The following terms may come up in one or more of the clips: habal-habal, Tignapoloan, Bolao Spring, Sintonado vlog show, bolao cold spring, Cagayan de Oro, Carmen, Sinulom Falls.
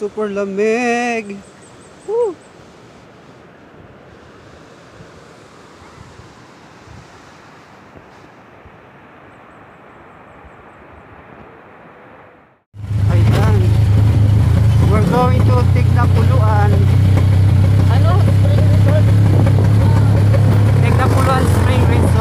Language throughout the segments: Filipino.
Super lamig. Woo! Ayan. We're going to Tignapoloan. Ano? Spring Resort? Tignapoloan Spring Resort.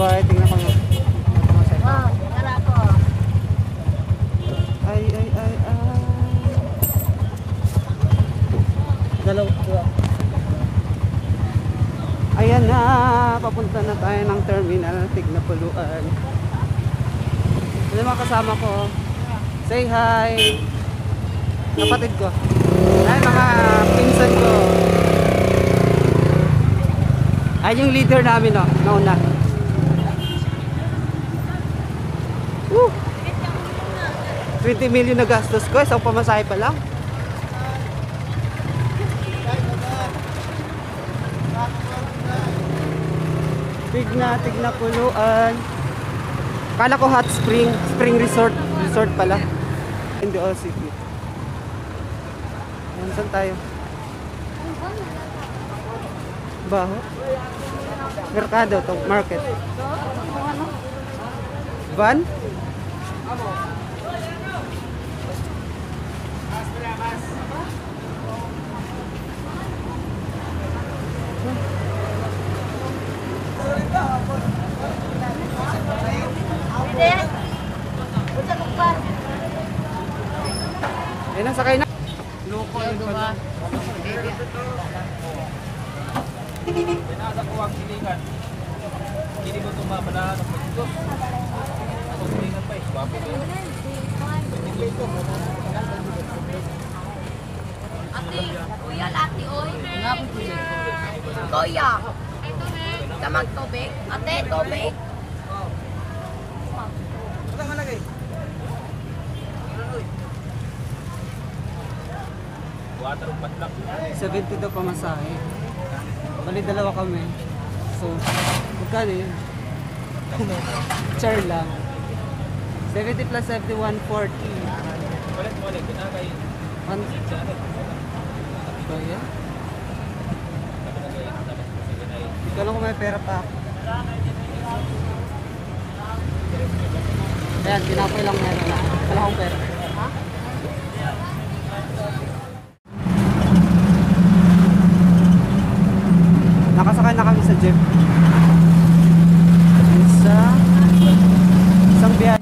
Bye, tingnan ko nga. Oh, tara ko. Ay. Dalawa. Ayan na. Papunta na tayo ng terminal. Tignapoloan. Ano mga kasama ko? Say hi. Kapatid ko. Ay, mga pinsan ko. Ay, yung leader namin, no? Nauna. Woo! 20 million na gastos ko, isang pamasahe pa lang. Tignapoloan. Kala ko hot spring, spring resort, resort pala. In the old city. Ayan, saan tayo? Baho? Merkado to, market. Van? Ayan na, sakay na. Loko yung ba? Pinasa ko ang kilingan. Hindi ko tumapanahan ang pagkito. Ate, kuya, ate, oy, Goya. Damag tubig. Ate, tubig. $72 pamasahe. Bali dalawa kami. So, magkano yun? Char lang. 70 plus 70, 140. So, yeah. Ikaw lang kung may pera pa. Ayan, tinapay lang meron na. Wala akong pera. Ha? Nakasakay na kami sa jeep. Isang biyahe.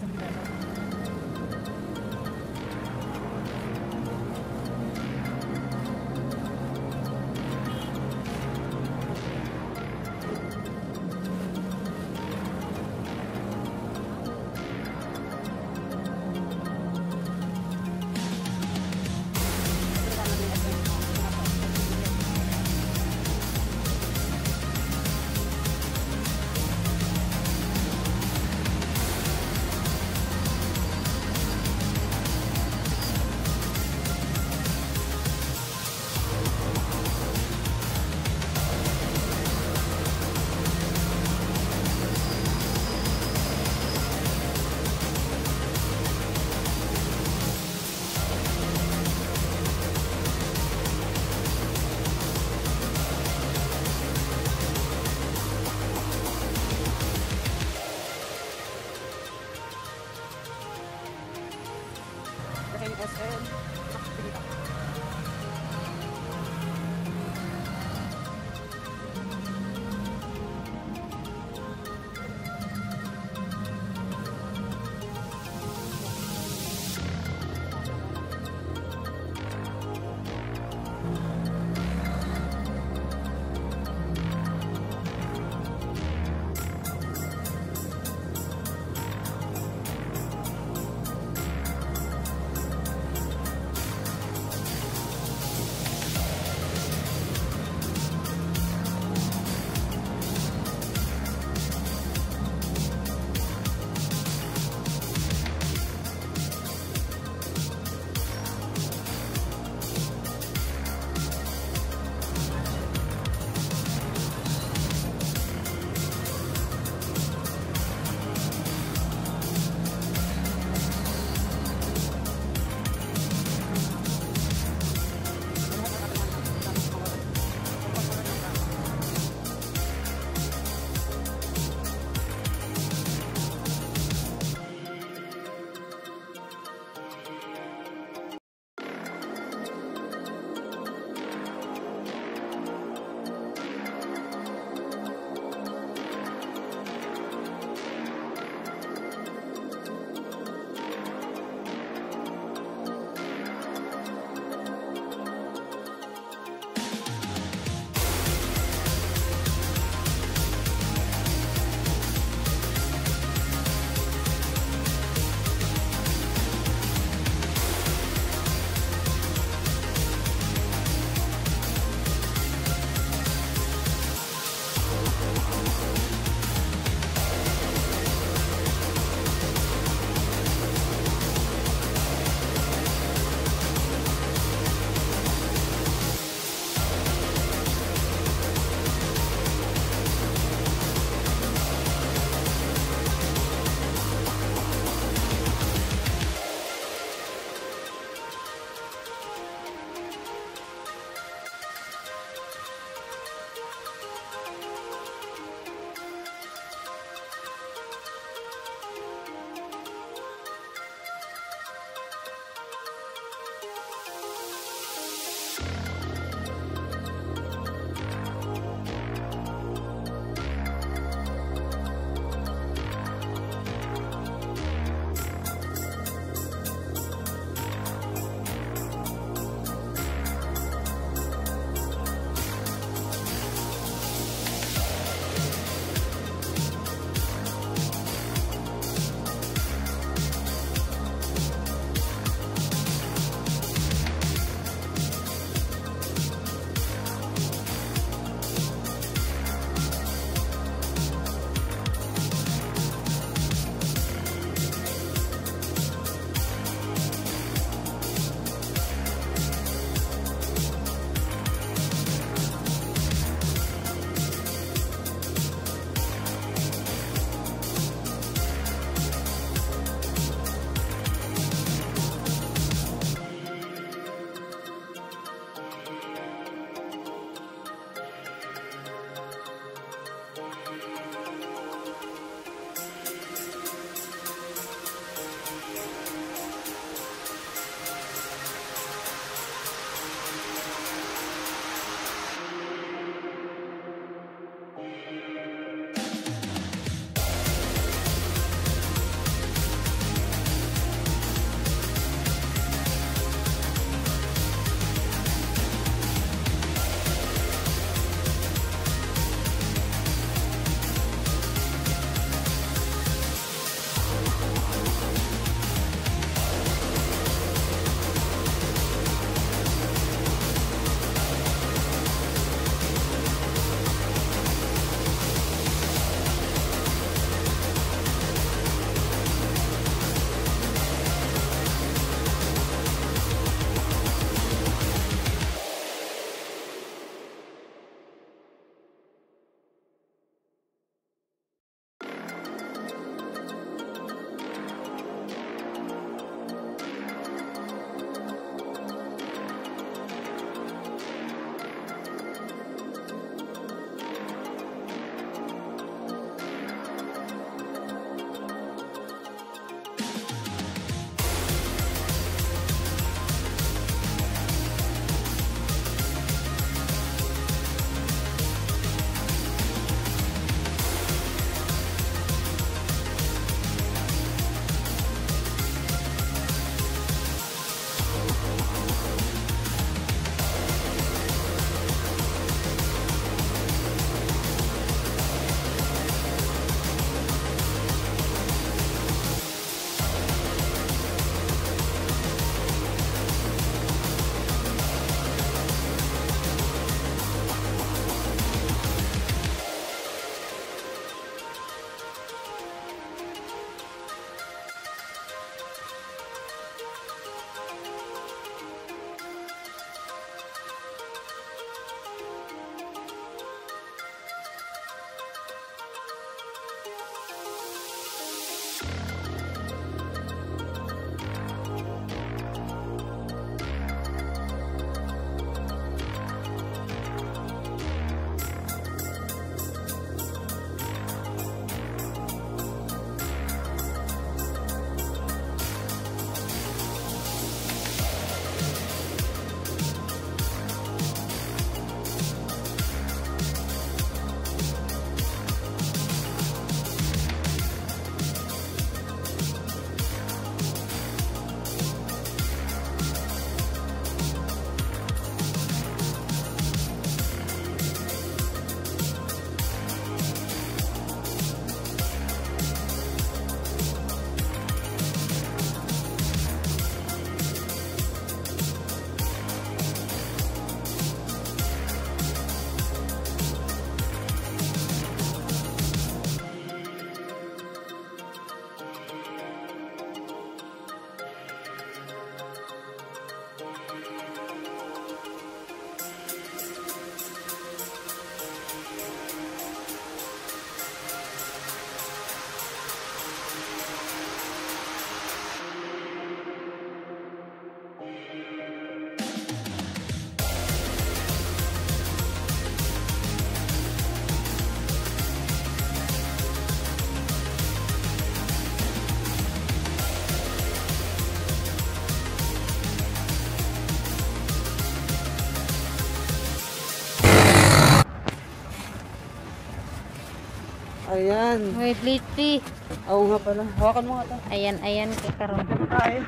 Ayan. Wait, litsi. Oo nga pala. Hawakan mo nga ito. Ayan, ayan. Kakaroon. Kain.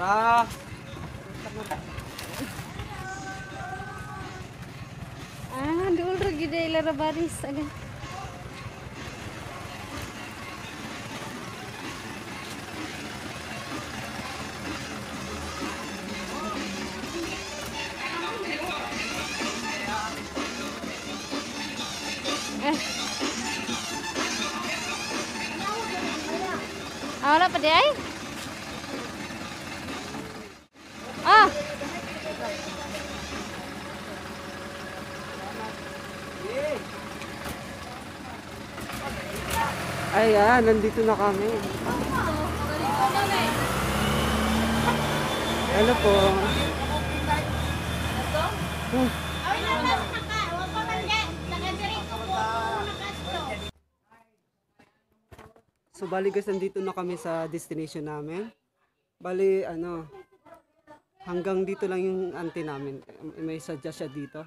Ah. Ah, dulu lagi deh lara baris agak. Awal apa deh? Ah. Ayan, nandito na kami. Ano po? So bali guys, nandito na kami sa destination namin. Bali ano, hanggang dito lang yung auntie namin. May suggest siya dito.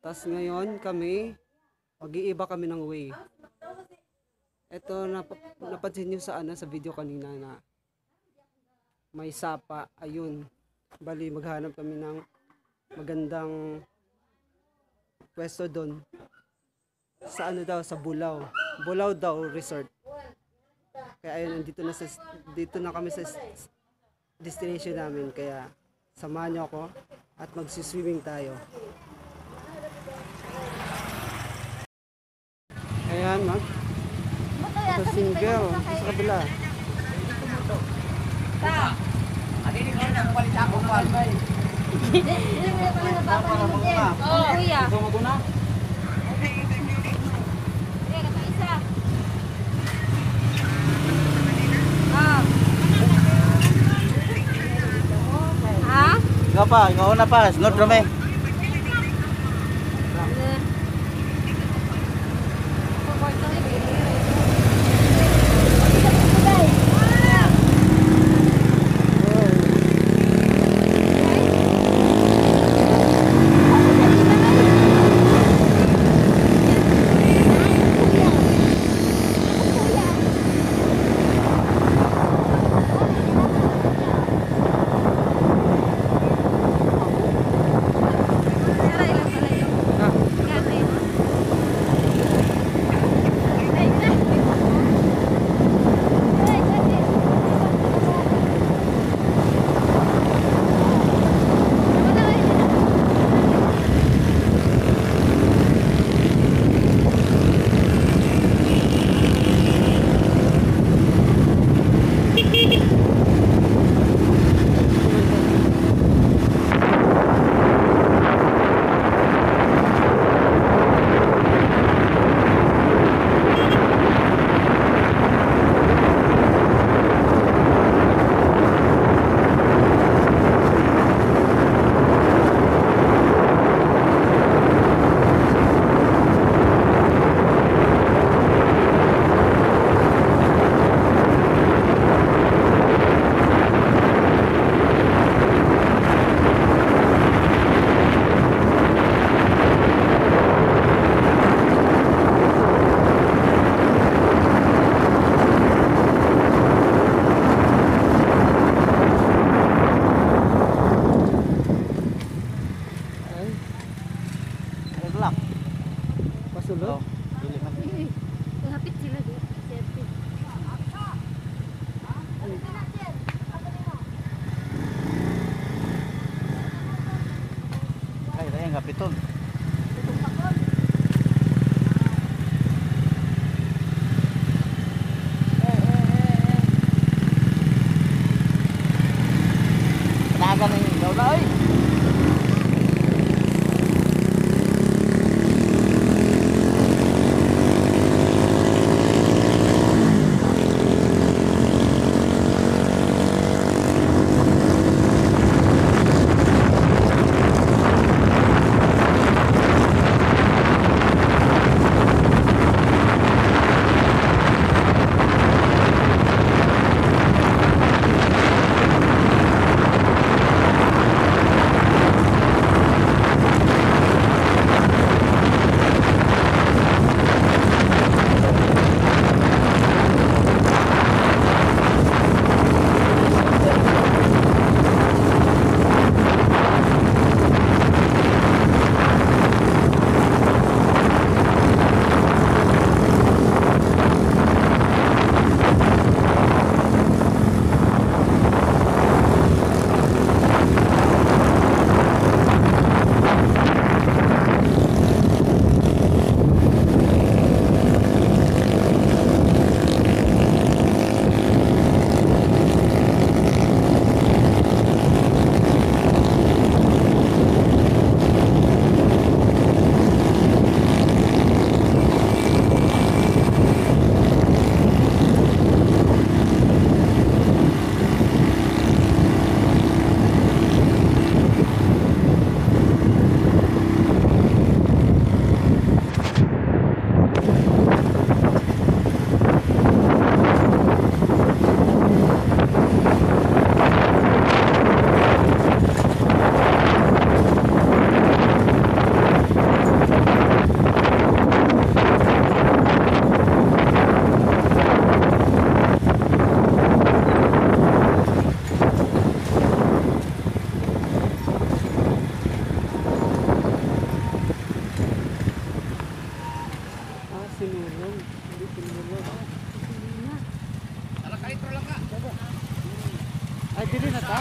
Tapos ngayon kami, mag-iiba kami ng way. Ito, napansin nyo sa, sa video kanina na may sapa. Ayun, bali maghanap kami ng magandang pwesto doon. Sa daw, sa Bolao. Bolao daw Resort. Kaya ayun, dito na kami sa destination namin. Kaya samahan nyo ako at magsiswimming tayo. Ayan, mag. Ito single. Sa kabila. Apa? Ikaw na pa, sunod rame. Sinulom. Hindi sinulom. Alakaitro lang ka. Ay, dili na ta?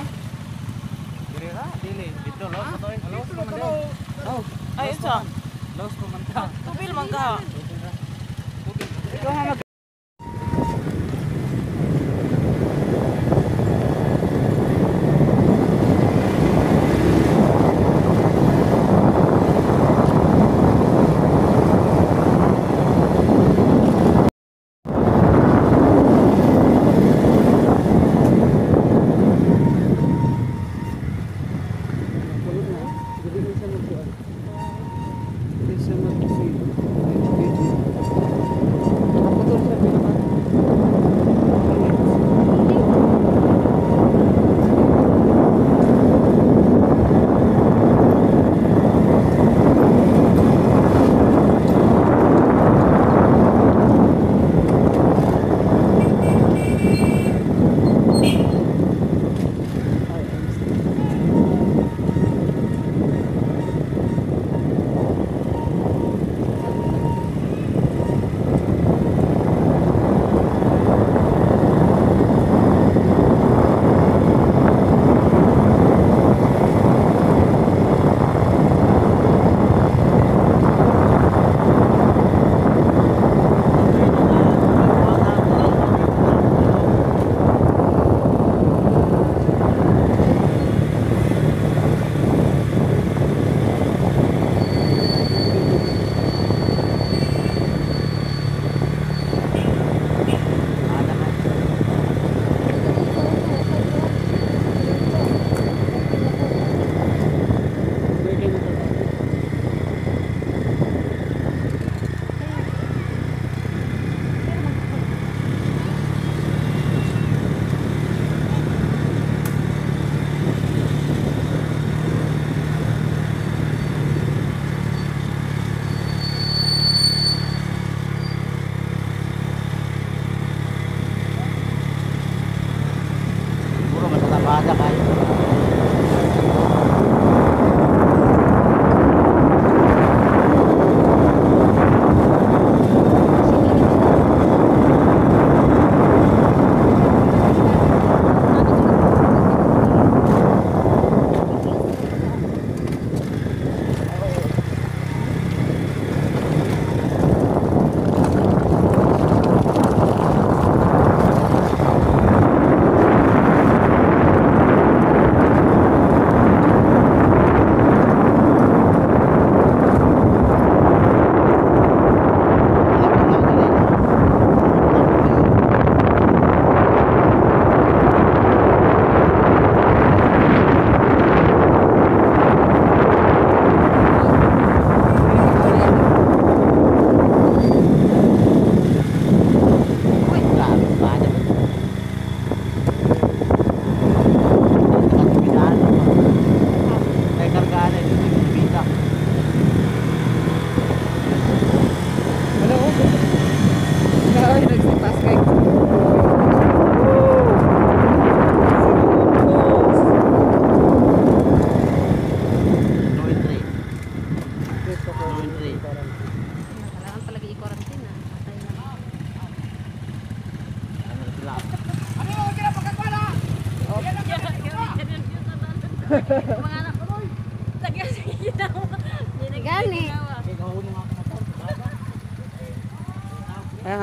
Dili na? Dili. Dito, laos ko tayo. Laos ko man daw. Ay, isa. Laos ko man ka. Tubil man ka. Ikaw nga mag...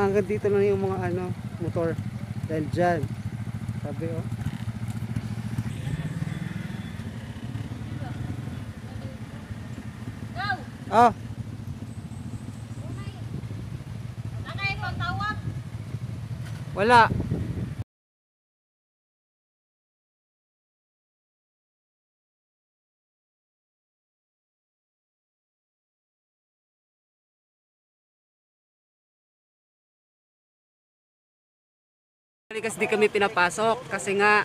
Hanggang dito lang yung mga ano, motor dahil dyan sabi o oh. Wala kasi di kami pinapasok kasi nga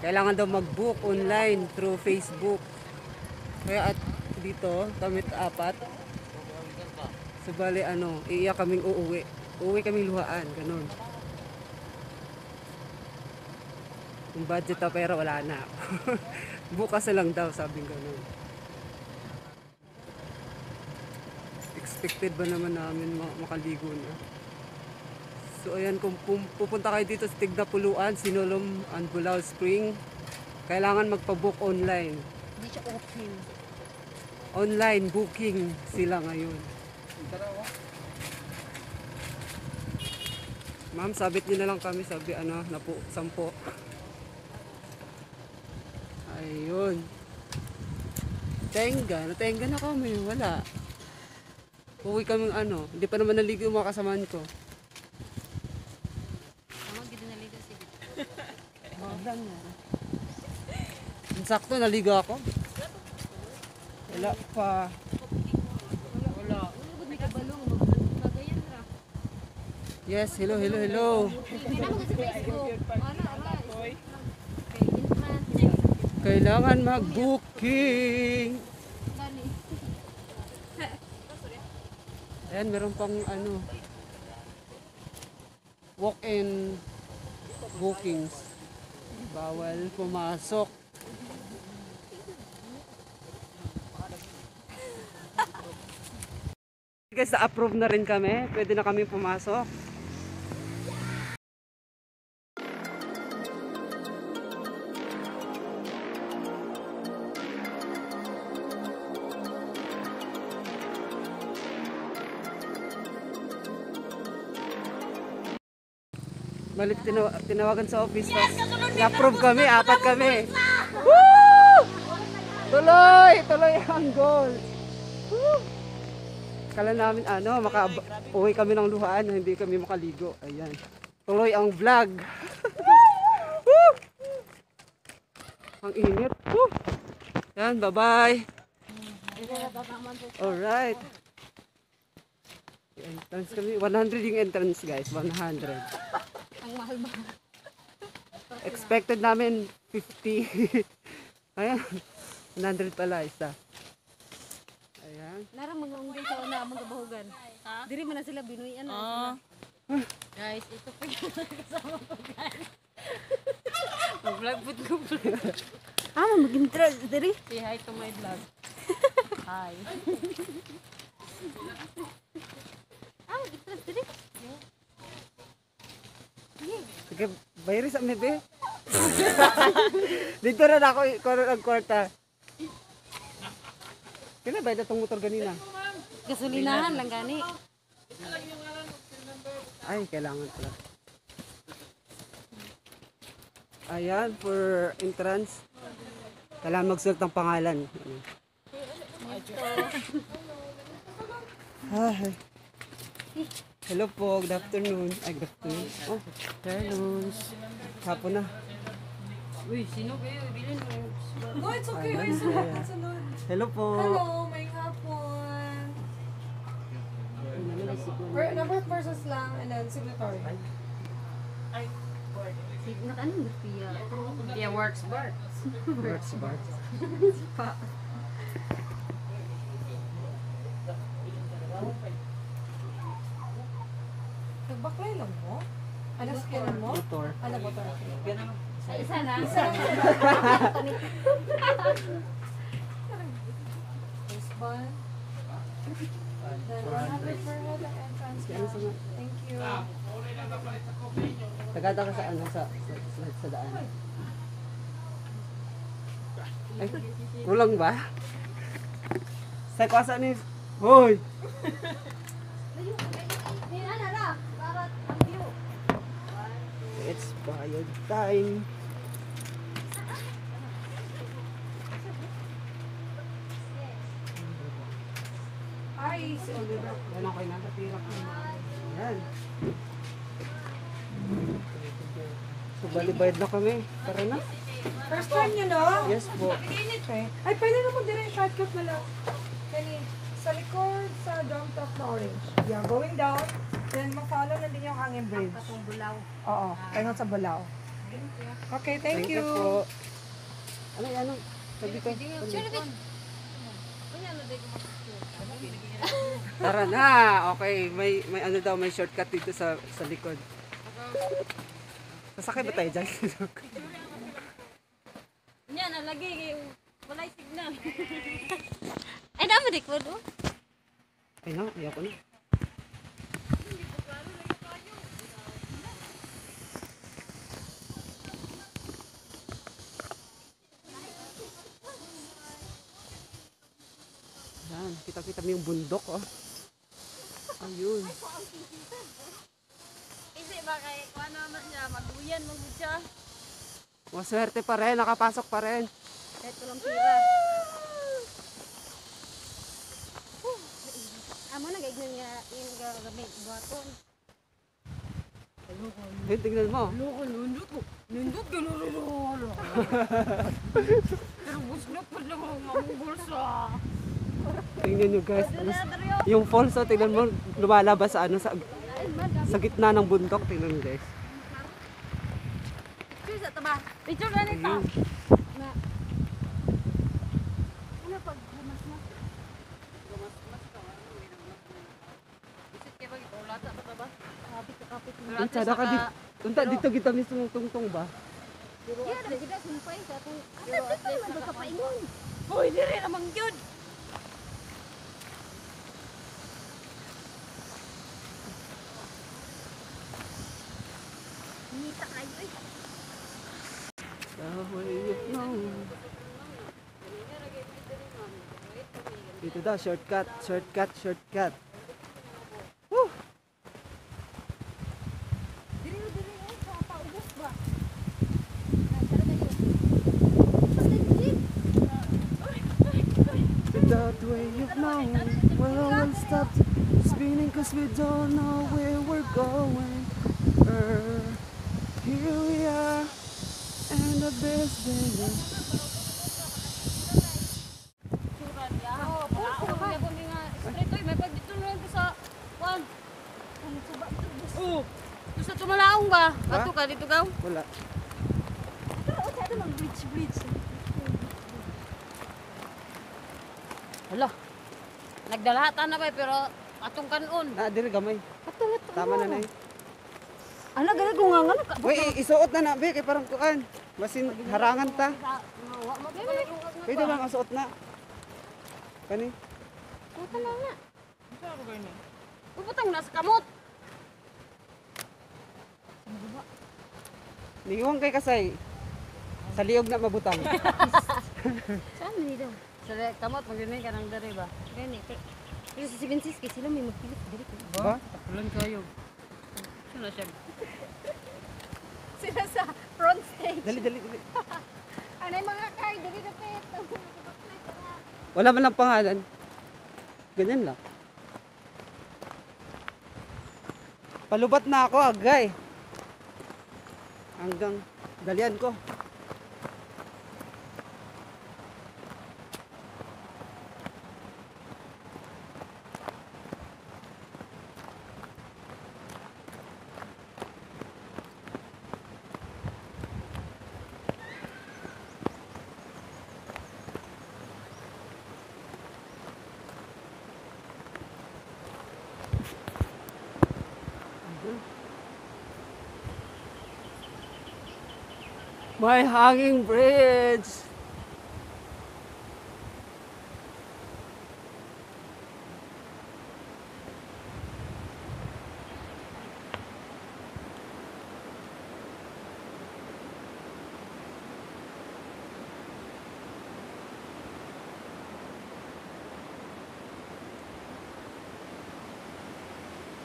kailangan daw mag-book online through Facebook kaya at dito kami apat subali ano iiyak kaming uuwi kaming luhaan ganun yung budget na pera wala na bukas na lang daw sabing ganun expected ba naman namin makaligo na. So ayan, kung pupunta kayo dito sa Tignapoloan, Sinulom and Bolao Spring, kailangan magpa-book online. Hindi siya open. Online booking sila ngayon. Ma'am, sabit niyo na lang kami, sabi ano, napo, 10. Ayun. Natenga na kami, wala. Uwi kami ano, hindi pa naman naligo yung mga kasamaan ko. Ano, gito naligo sige. Magdang na. Sakto, naligo ako. Wala pa. Yes, hello, hello, hello. Kailangan mag-booking. Ayan, meron pang ano, walk-in bookings. Bawal pumasok. Guys, na-approve na rin kami. Pwede na kami pumasok. Balik tinawagan sa office. Na-approve kami, 4 kami. Woo! Tuloy ang goal. Woo! Kala namin ano, maka-uwi kami ng Luhaan, hindi kami makaligo. Ayan. Tuloy ang vlog. Woo! Ang init. Woo! Yan, bye-bye. All right. Entrance kami, 100 yung entrance guys, 100. Ang mahal ba? Expected namin 50. Ayan. 100 pala isa. Ayan. Lara, mag-unggay sa una among kabahugan. Ha? Diri man na sila binuian. Oo. Guys, ito pa yung kasama ko guys. Mag-vlog po ko. Ah, mag-intro. Diri? Say hi to my vlog. Hi. Ah, mag-intro. Diri? Sige, bayari sa mebe. Dito rin ako, koron ang kwarta. Kailan bayad itong motor ganina? Gasolinahan lang gani. Ay, kailangan pala. Ayan, for entrance. Kailangan magsulat ng pangalan. Ay. Hello po, good afternoon. Ay, good afternoon. Oh, good afternoon. Hapon na. Uy, sino kayo? Bilin mo. No, it's okay. Hello po. Hello, may hapon. Number of persons lang and then signatory. Ay, board. Ano yung Pia? Yeah, works board. Works board. Pa. Baklay lang mo? Alas kailan mo? Motor. Alam mo ito? Isa na. This one. Then 100 for the entrance. Thank you. Tagada ka sa ano sa daan. Ay, kulang ba? Sa kwasa ni... Hoy! It's bio time. Ay, si Oliver. Yan ako yung natapira ko. Yan. So, balibayad na kami. Tara na. First time nyo, no? Yes po. Mainit eh. Ay, pwede na kung direct shortcut na lang. Sa likod, sa drum top na orange. Yeah, going down. Then, ma-follow na din yung hanging bridge. Patong Bolao. Oo, kayo sa Bolao. Okay, thank you. Ano yan? Sabi ko. Tara na! Okay, may ano daw, may shortcut dito sa likod. Sasakay ba tayo dyan? Yan, nalagay. Walay signal. Ay, naman, record. Ay na, ayaw ko na. Ayan, kita-kita mo yung bundok, oh. Ayun. Kasi baka, kung ano naman siya, maguyan, magudya. Maswerte pa rin, nakapasok pa rin. Ito lang pira. Amo na gaignan niya yung gagamit buhaton. Hey, tingnan mo. Loko, nundok. Nundok, ganun. Pero busnok pa lang ang mamugulsa. Tingnan nyo guys. Yung falls, oh, tingnan mo, lumalabas sa, ano, sa gitna ng bundok. Tingnan nyo guys. Ba? Picture na nito. Na. Ano pag gumasmas? Gumasmas ka man, hindi naman. Bisit kaya bagi ulata pa ba? Kapit-kapit. Kada ka dito. Unta dito kita mismo tungtong ba? Iya, ada kita sumpay sa atong. Ano dito man magkapaingon? Hoy, dire namang jud. Nita kayo eh. Ito daw, shortcut, shortcut, shortcut. Woo! Diri-diri sa paubos ba? That way of knowing, we're always stopped spinning cause we don't know where we're going. Here we are. And the best baby. Suran ya. Oh, puso ba? Straight oy, may pagditunuan ko sa kwan. Kung suba ito. Oh. Gusto tumalaong ba? Ato ka dito gaw? Wala. Pero okay lang bridge. Hala. Nagdalatan na ba pero atong kanon. Na dire gamay. Atong. Tama na nay. Ano gani ko nga nga? Wait, isuot na na be kay parang kuan. Masin harangan ta. Pwede lang ang suot na. Kani? Puta na nga. Isa ako kayo na. Puputang na sa kamot. Liwang kay kasay. Sa liog na mabutang. Saan ni daw? Sa kamot, magdinay ka ng dari ba? Gani. Pero sa 76 kasi sila may magpilit. Ba? Tapulan kayo. Sino siya? Sila sa front stage. Dali. Anay mga kay, dali na pet. Wala man lang pangalan. Ganyan lang. Palubat na ako, agay. Hanggang dalian ko. May hanging bridge.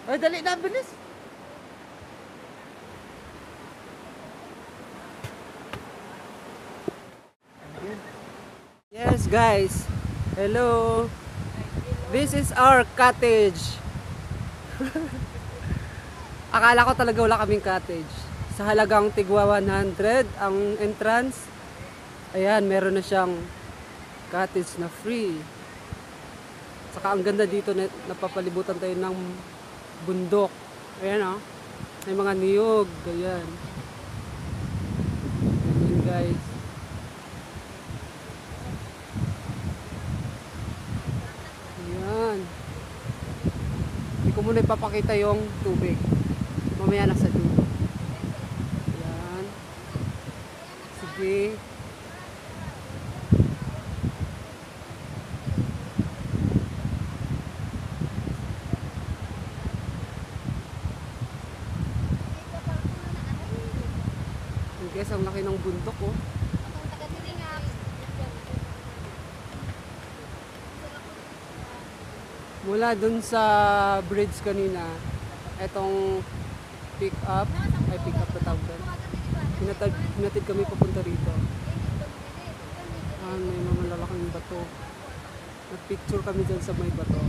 Ay, dali na, bilis. Yes guys, hello, this is our cottage. Akala ko talaga wala kaming cottage. Sa halagang tigwa 100 ang entrance. Ayan, meron na siyang cottage na free. Saka ang ganda dito, napapalibutan tayo ng bundok. Ayan o, may mga niyog, ayan. Ayan guys. Muna ipapakita yung tubig. Mamaya na sa dulo. Ayan. Sige. Yes, ang laki ng bundok, oh. Mula dun sa bridge kanina, etong pick up, ay pick up na tawag doon. Pinatid kami papunta rito. Ah, may mga lalaking bato. Nagpicture kami dyan sa may bato.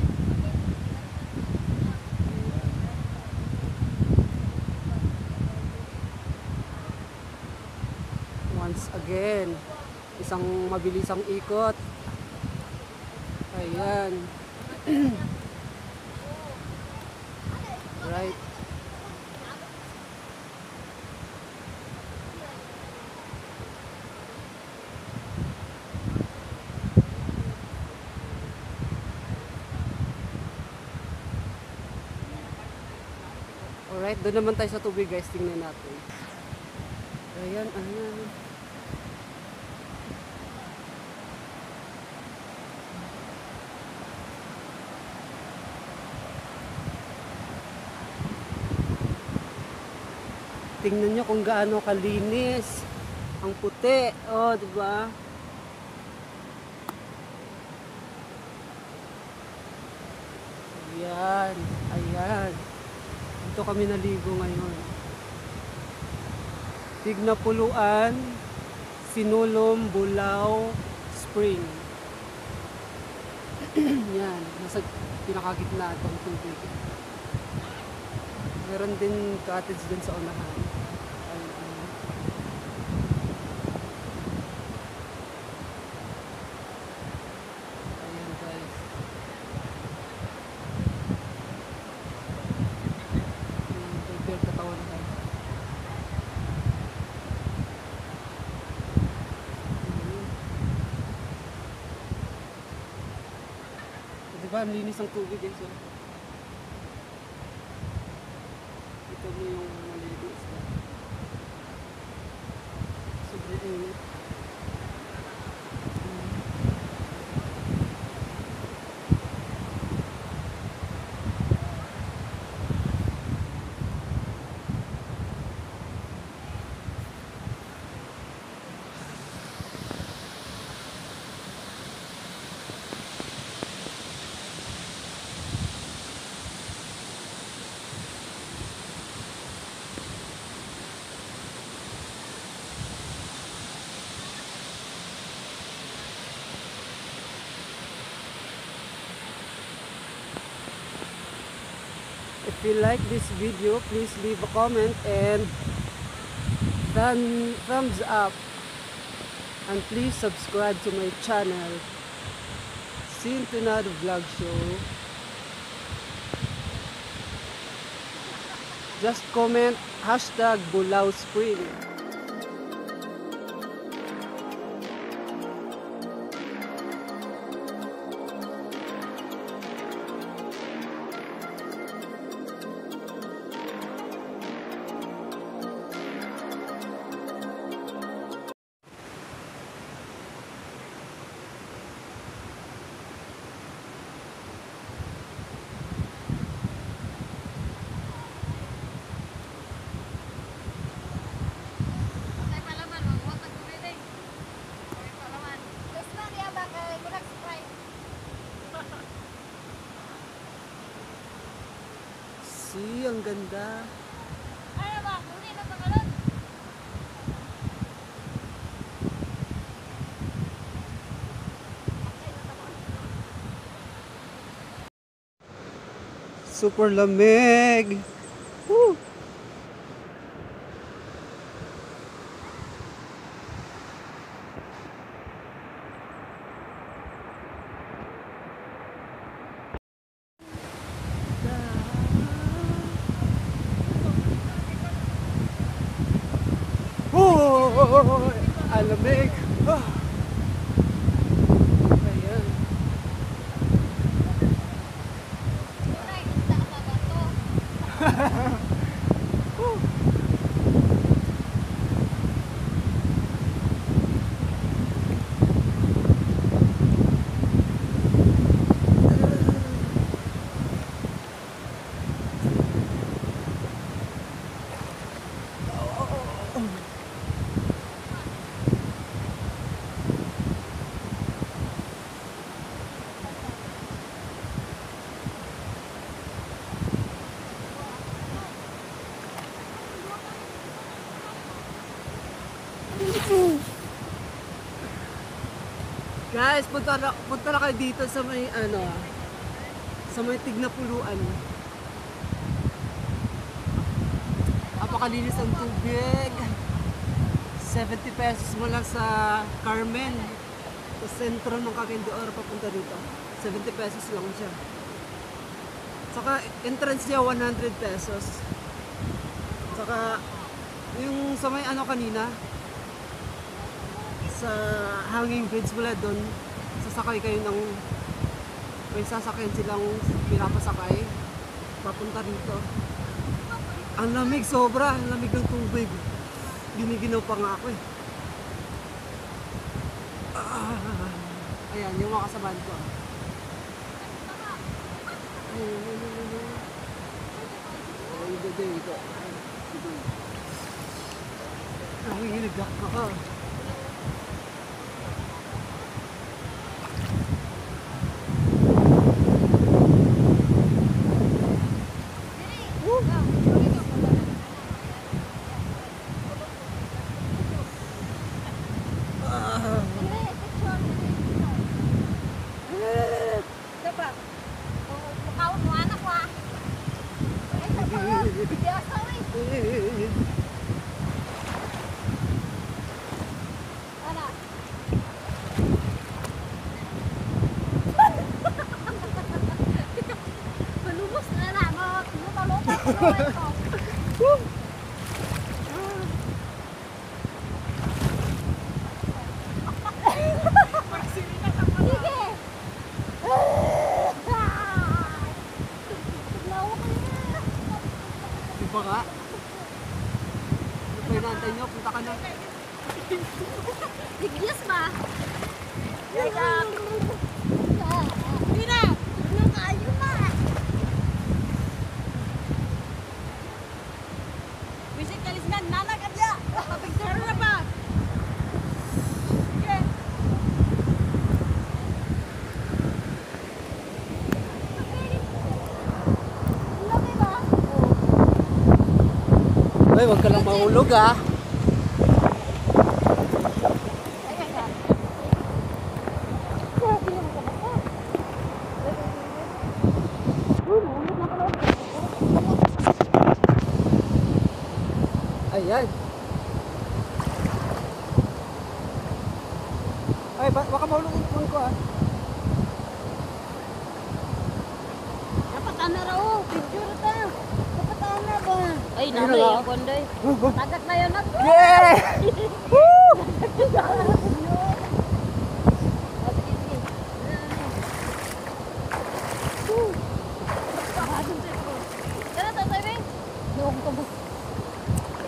Once again, isang mabilisang ikot. Ayan. Right. Alright, doon naman tayo sa tubig, guys. Tingnan natin. Ayan, ayan. Tingnan nyo kung gaano kalinis. Ang puti. Oh, diba? Ayan. Ayan. Dito kami naligo ngayon. Tignapoloan, Sinulom, Bolao Spring. Yan. Nasa pinakagitna itong tubig. Meron din cottage din sa unahan. Diba, ang linis ng tubig eh. So, ito mo yung maliligo isla. Sobrang init. If you like this video, please leave a comment and thumbs up, and please subscribe to my channel, Sintonado Vlog Show. Just comment hashtag Bolao Spring. See, ang ganda. Ano ba? Kunin na pangalot. Super lamig. Woo! Alamig. Oh. Ayan. Oh. Guys, punta na kayo dito sa may ano, sa may Tignapoloan. Napakalinis ang tubig. 70 pesos mo lang sa Carmen, sa sentro ng Cagayan de Oro papunta dito. 70 pesos lang siya. Saka entrance niya 100 pesos. Saka yung sa may ano kanina, sa hanging bridge mula doon, sasakay kayo ng, may sasakyan silang pinapasakay papunta dito. Ang lamig sobra, ang lamig ng tubig. Giniginaw pa nga ako eh. Ayan, yung mga kasabahan ko. Nanginginig ako. Ay, huwag ka lang mahulog ah. Ayan. Ay, baka mahulog yung phone ko ah. Napakamera oh, picture ito. Ay, nanay yung konday. Tagat na yun ako. Yeah! Woo!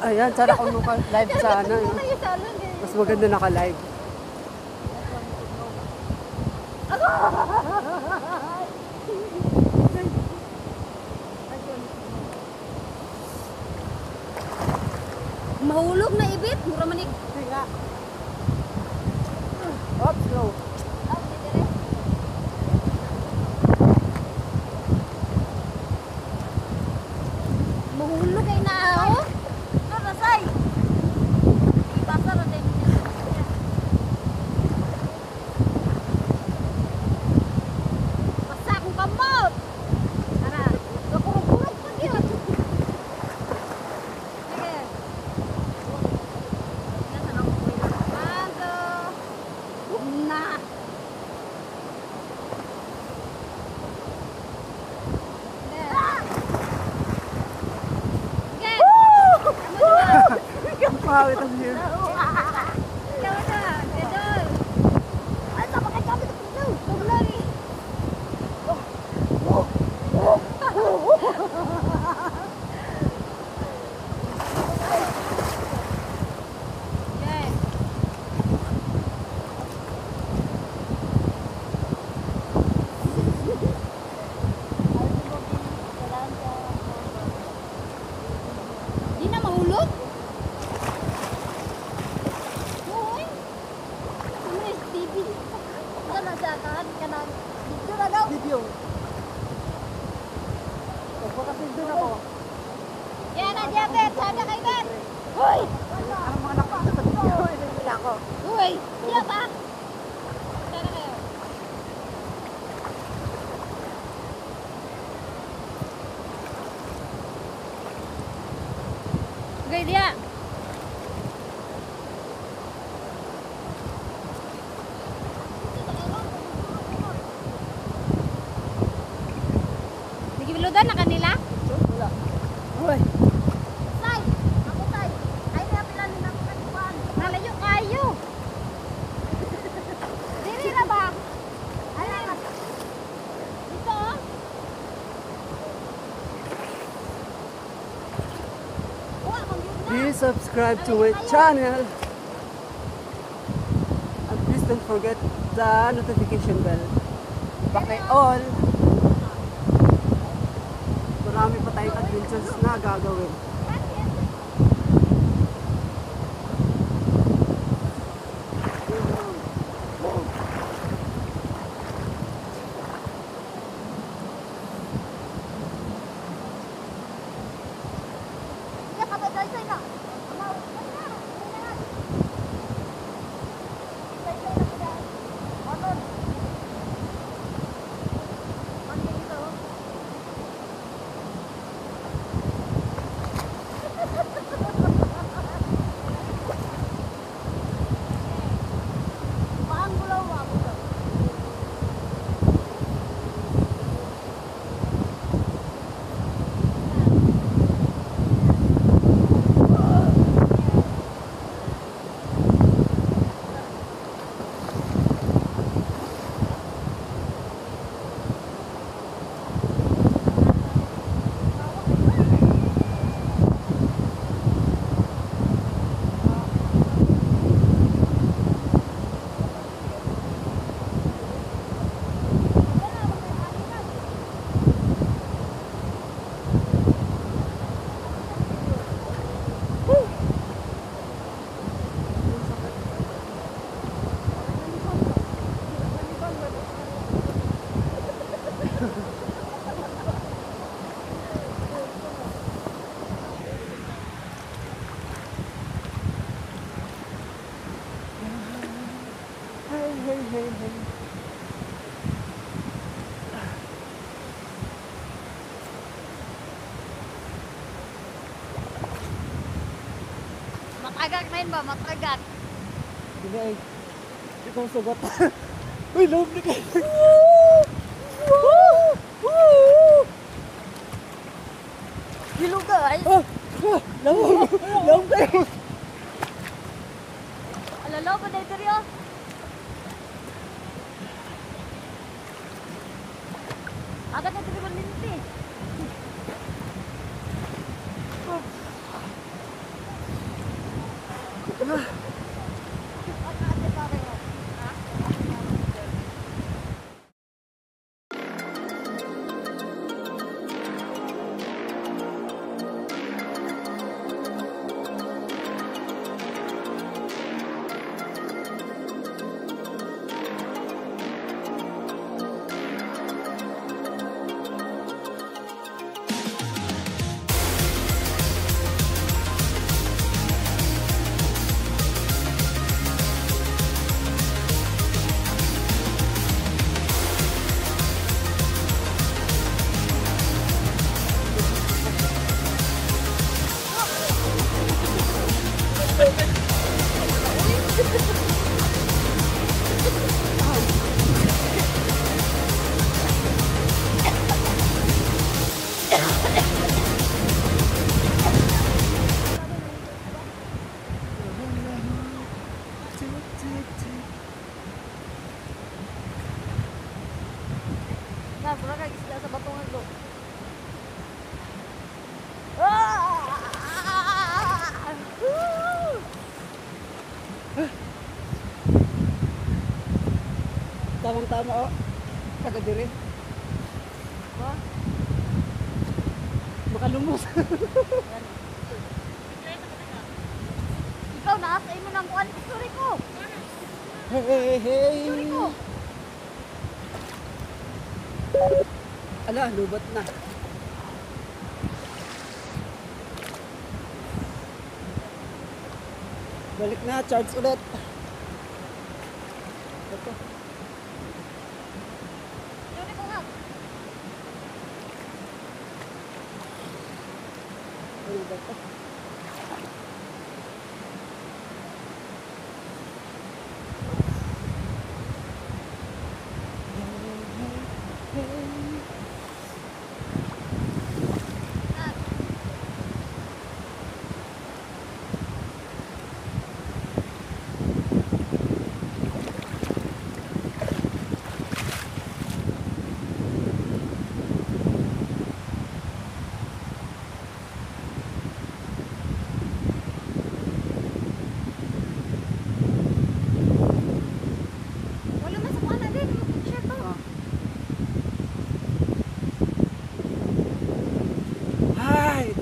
Ayan, sana kung live sana. Mas maganda naka-live. Mahulog na ibit, mura manig. Tiga. Up, slow. Up, dire. Mahulog ay na ako. Nasasay. Ibasa na din. Basta akong kamot. Tara. Gakurong-kurong pa yun. Uy! Diyan pa! Diyan na kayo! Guys, dia. Nagibiludan na kanila? Wala. Uy. Tay, ako tay. Ay, kaya pila nila ako katipuan. Nalayo kayo. Diri na ba? Alam. Dito oh. Please subscribe to our channel. And please don't forget the notification bell. Paki-all. Marami pa tayong adventures na gagawin. Matagat main ba? Matagat. Hindi. Hindi kong sugot. Uy, loob na kayo. Hilog ka ay. Loob. Loob kayo. Alalaw ba dito riyo? Agad na dito malinit eh. Tama-tama oh. Kagadiri. Ba? Baka lumos. Ikaw na asay mo ng kuwan. Sorry ko. Hey. Sorry ko. Ala, lubat na. Balik na, charge ulit. Ito. Thank you.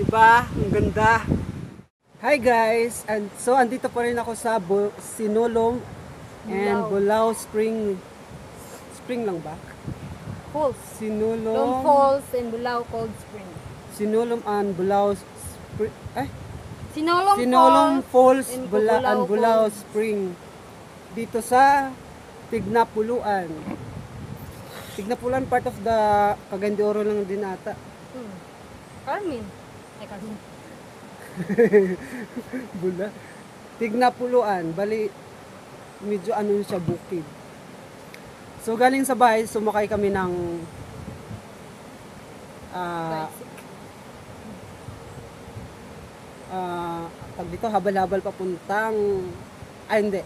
Diba? Ang ganda. Hi guys! And so andito pa rin ako sa Sinulom and Bolao Spring. Spring lang ba? Falls. Sinulom Falls and Bolao Cold Spring. Sinulom and Bolao Spring. Eh? Sinulom Falls and Bolao Spring. Dito sa Tignapoloan. Tignapoloan part of the Cagayan de Oro lang din ata. Carmen. Ay, Carmen. Bula. Tignapoloan, bali medyo ano siya, bukid. So galing sa bahay, sumakay kami ng pag dito habal-habal papuntang hindi.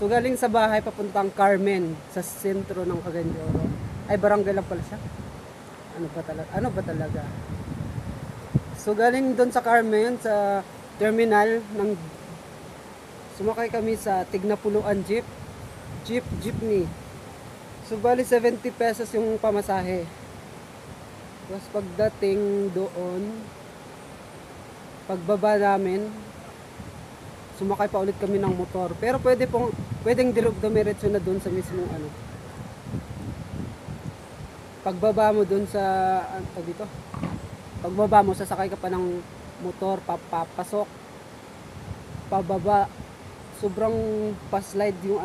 So galing sa bahay papuntang Carmen sa sentro ng Cagayan de Oro. Ay barangay lang pala siya. Ano ba talaga? So galing doon sa Carmen, sa terminal, sumakay kami sa Tignapoloan jeepney. So bali 70 pesos yung pamasahe. Tapos pagdating doon, pagbaba namin, sumakay pa ulit kami ng motor. Pero pwedeng dumiretso na doon sa mismong ano. Pagbaba mo doon sa pagbaba mo, sasakay ka pa ng motor, papasok, pababa. Sobrang paslide yung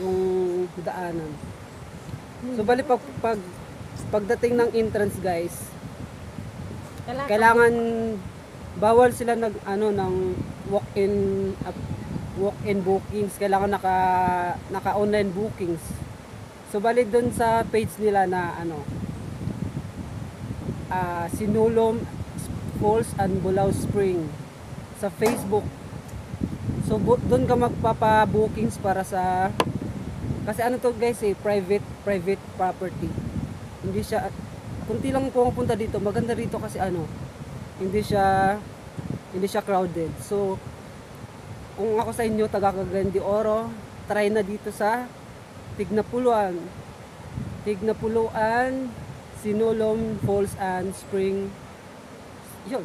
yung daanan. So bali pagdating ng entrance guys, kailangan bawal sila ng walk-in bookings, kailangan naka-online bookings. So bali doon sa page nila na Sinulom Falls and Bolao Spring sa Facebook. So doon ka magpapa-bookings para sa, kasi to guys private property. Hindi siya, kunti lang pumunta dito. Maganda dito kasi hindi siya crowded. So kung ako sa inyo taga Cagayan de Oro, try na dito sa Tignapoloan, Sinulom Falls and Spring. Yun.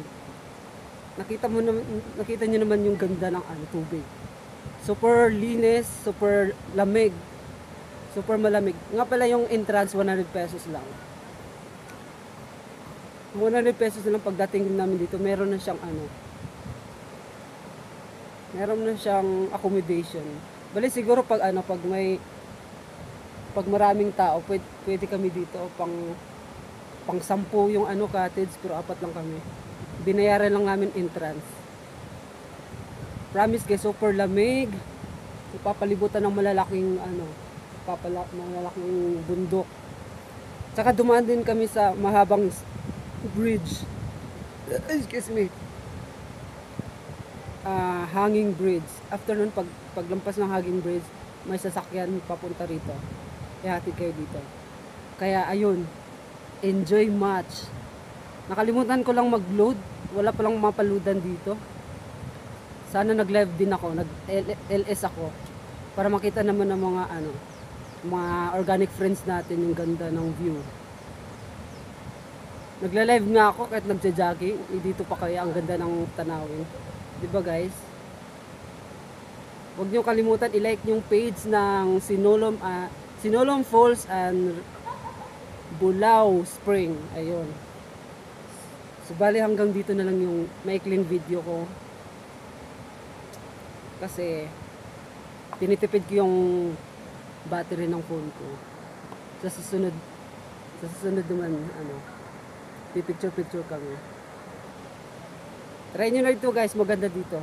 Nakita niyo naman yung ganda ng tubig. Super linis, super lamig. Super malamig. Nga pala yung entrance 100 pesos lang. 100 pesos lang pagdating namin dito. Meron na siyang meron na siyang accommodation. Bali siguro pag maraming tao, pwede kami dito pang 10 yung cottage, pero 4 lang kami. Binayaran lang namin entrance. Promise guys, super lamig. Papalibutan ng malalaking malalaking bundok. Tsaka dumaan din kami sa mahabang bridge. Excuse me. Hanging bridge. After nun, paglampas ng hanging bridge, may sasakyan papunta rito. Ihatid kayo dito. Kaya ayun, enjoy much. Nakalimutan ko lang mag-load. Wala palang mapaludan dito. Sana nag-live din ako. Nag-LS ako. Para makita naman ng mga organic friends natin yung ganda ng view. Nagla-live nga ako kahit nagja-jogging. Dito pa kaya ang ganda ng tanawin. Diba guys? Huwag nyo kalimutan i-like yung page ng Sinulom Falls and Bolao Spring. Ayun. So bali hanggang dito na lang yung maikling video ko. Kasi tinitipid ko yung battery ng phone ko. Sa susunod naman pipicture-picture kami. Try nyo na ito guys, maganda dito.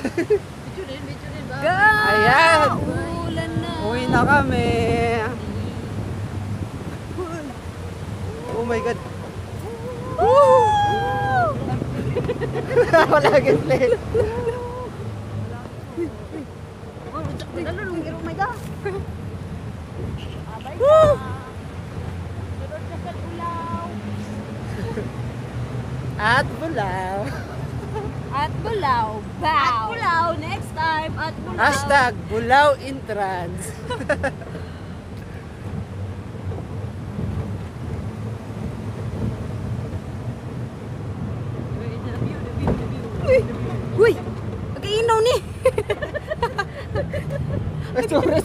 Bicurin ba? Go! Ayan! Ulan na! Uwi na kami! Oh my God! Woo! Wala ganyan! Oh my God! Woo! At Bolao. At Bolao. Bow. At Bolao. Next time, at Bolao. Hashtag Bolao entrance. Uy! Pagkainaw ni! Sorry.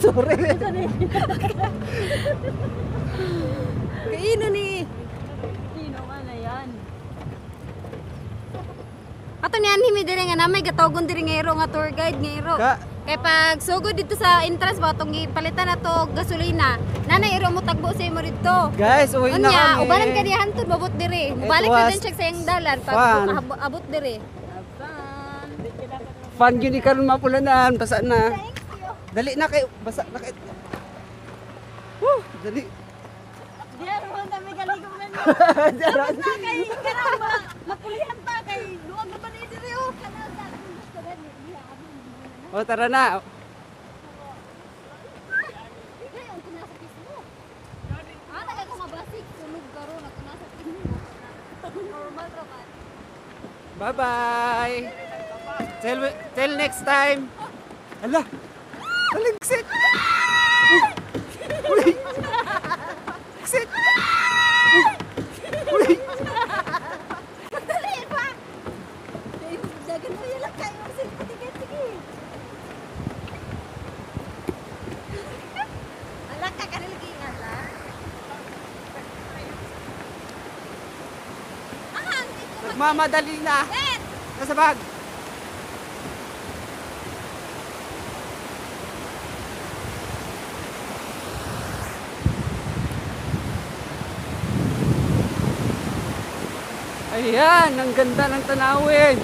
Pagkainaw ni! Ato niyan himi diri nga namay gatogon diri ngayro nga tour guide ngayro. Kay pag sugod dito sa entrance ba tong ipalitan na to gasolina. Nanay iro mo tagbo sa imo dito. Guys, uwi na kami. Ubalan ka diyan tud mabot diri. Balik na din check sa iyang dalan pag abot diri. Fun gyud karon mapulanan basa na. Dali na kay basa na kay. Woo, dali. Diyan man ta migaligo man. Diyan na kay karamba. Mapulihan ta kay luwag na ba ni diriyo. O tara na. Bye bye. Till next time. Ala. Aligsit. Sit. Nagmamadali na. Nasa bag. Ayan, ang ganda ng tanawin.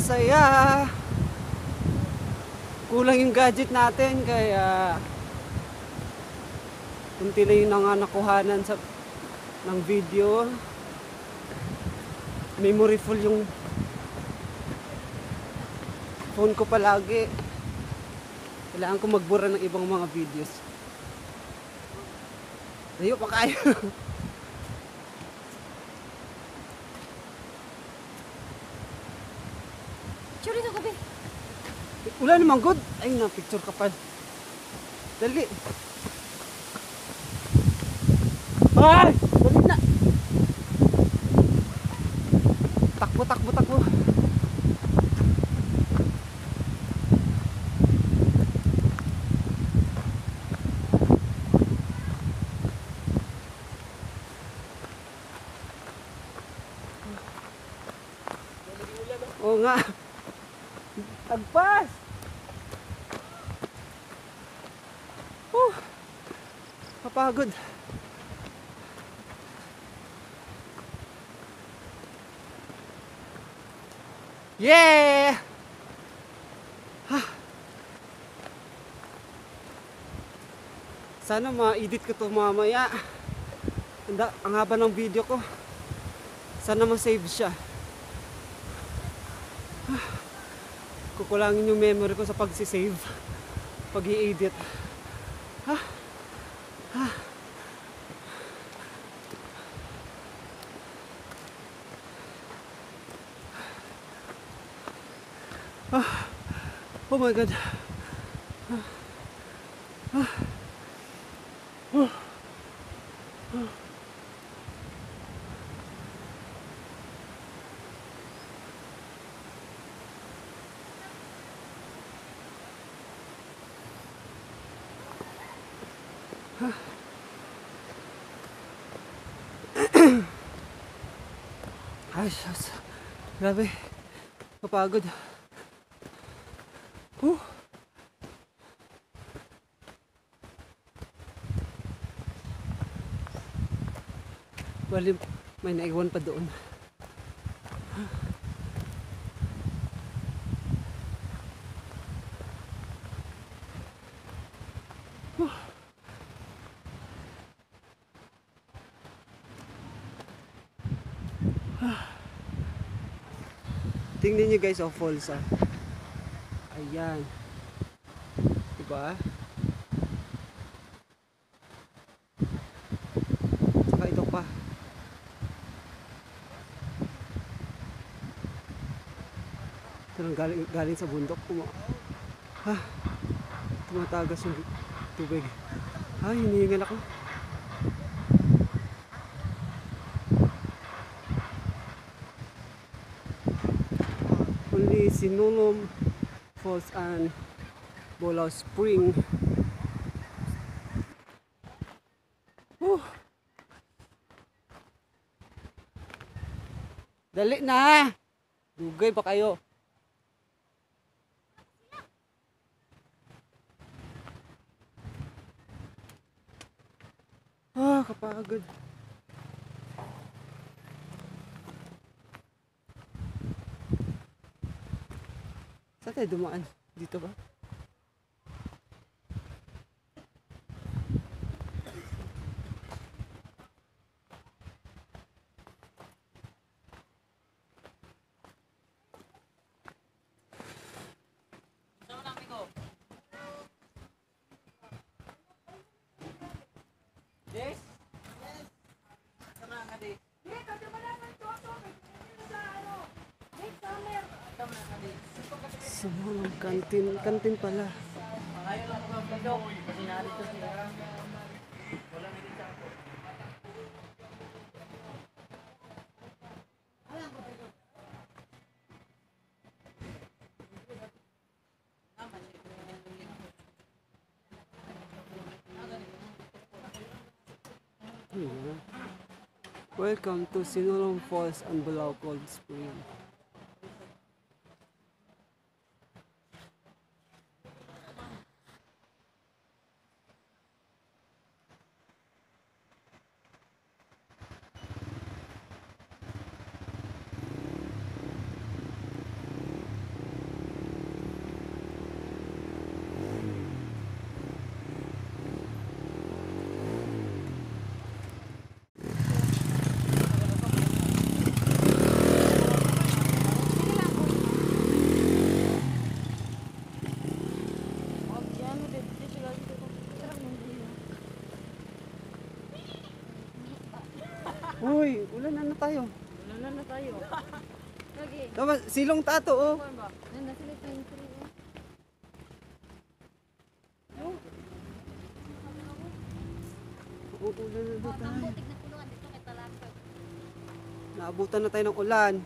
Saya kulang yung gadget natin kaya kunti na yung nakuhanan sa ng video. Memory full yung phone ko palagi, kailangan ko magbura ng ibang mga videos. Ayaw pa kayo. Wala namang good. Ay na, picture ka pa. Dali. Ay! Dali na. Takbo, takbo, takbo. Oo nga. Tagpas! Papagod. Yeah! Ha. Sana ma-edit ko ito mamaya. Ang haba ng video ko. Sana ma-save siya. Kukulangin yung memory ko sa pagsisave, pag i-edit. Ha? Ha? Oh, oh my God. Oh. Oh. Oh. Oh. Ay, sus. Grabe. Kapagod. Bali, may naiwan pa doon. Tingnan nyo guys, oh, falls ah. Ayan. Diba? Saka ito pa. Ito nang galing sa bundok. Tumatagas yung tubig. Ay, hinihingal ako. Sinulom Falls and Bolao Spring. Dali na! Dugay pa kayo. Kapagod. Saan tayo dumaan? Dito ba? Kantin pala. Welcome to Sinulom Falls and Bolao Spring. Uy, ulanan na tayo. Ulanan na tayo. Okay. Tama, silong tato, oh. Ulanan na tayo. Naabutan na tayo ng ulan.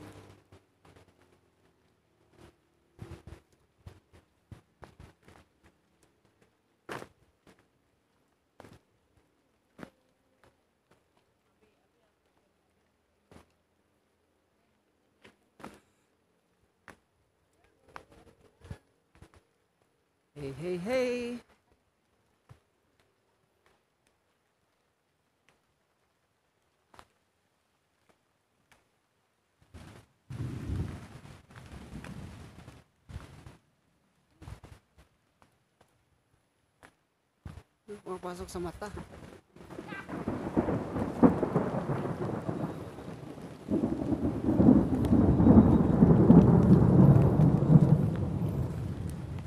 Hey. Papasok sa mata.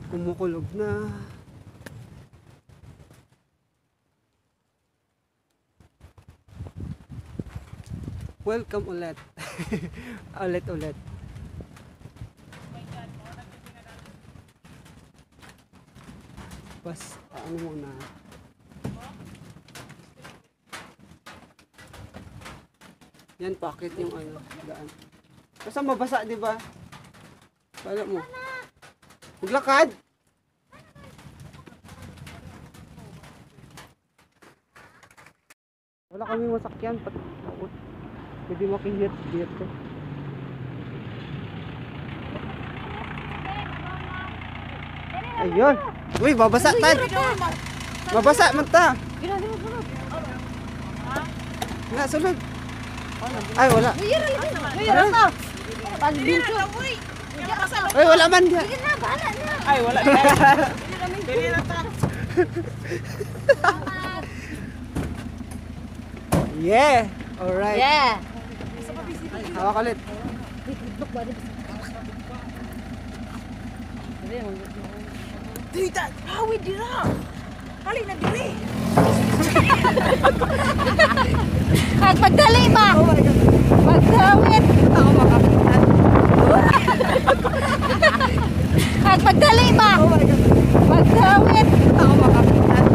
Kumukulog na. Welcome ulit. Ulit. Basta ano muna. Yan pocket yung ano, daan. Basta mabasa, di ba? Bala mo. Maglakad. Wala kaming masakyan. Pwede makihit dito. Ayun. Uy, babasa tayo. Babasa man ta. Nga, sulod. Ay, wala. Ay, wala man dia. Ay, wala. Yeah, alright. Yeah. Hawak ulit. Tita, hawid dira. Halik na diri. Pagdali ba? Pagdawit. Ako makapitan. Pagdali ba? Pagdawit. Ako makapitan.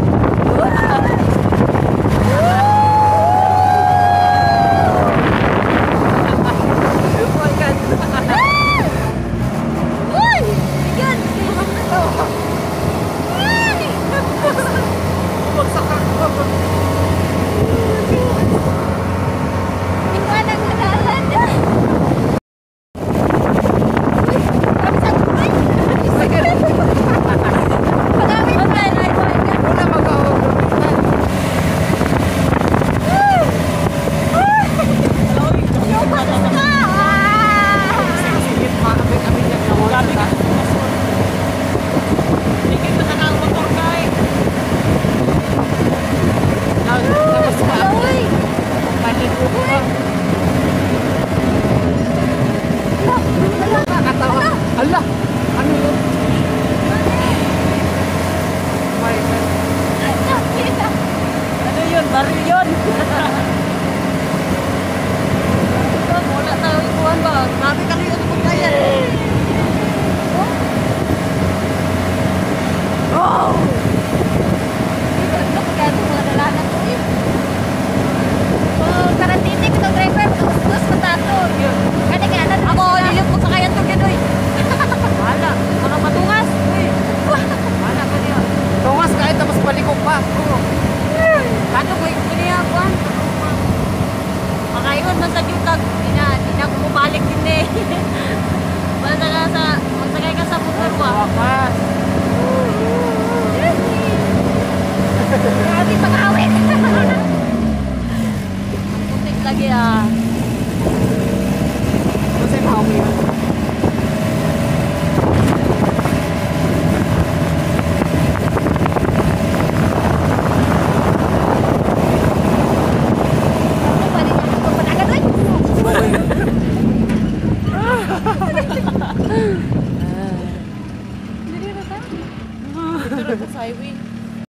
Highway.